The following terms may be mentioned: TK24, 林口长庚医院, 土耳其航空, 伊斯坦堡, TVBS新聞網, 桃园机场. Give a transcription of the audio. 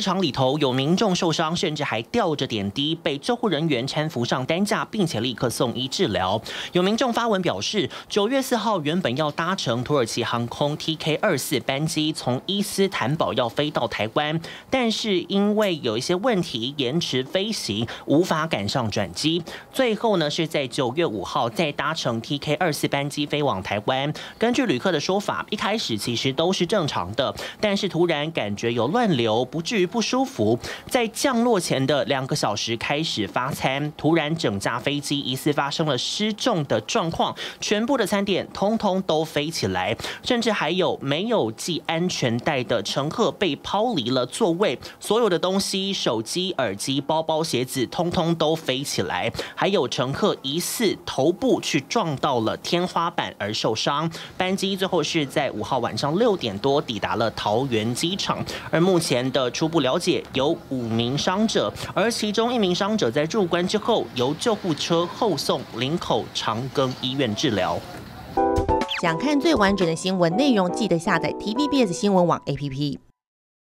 一场里头有民众受伤，甚至还吊着点滴，被救护人员搀扶上担架，并且立刻送医治疗。有民众发文表示，9月4号原本要搭乘土耳其航空 TK24 班机从伊斯坦堡要飞到台湾，但是因为有一些问题延迟飞行，无法赶上转机。最后呢是在9月5号再搭乘 TK24 班机飞往台湾。根据旅客的说法，一开始其实都是正常的，但是突然感觉有乱流，不至于 不舒服，在降落前的2个小时开始发餐，突然整架飞机疑似发生了失重的状况，全部的餐点通通都飞起来，甚至还有没有系安全带的乘客被抛离了座位，所有的东西，手机、耳机、包包、鞋子，通通都飞起来，还有乘客疑似头部去撞到了天花板而受伤。班机最后是在5号晚上6点多抵达了桃园机场，而目前的初步 了解有5名伤者，而其中1名伤者在入关之后由救护车后送林口长庚医院治疗。想看最完整的新闻内容，记得下载 TVBS 新闻网 APP。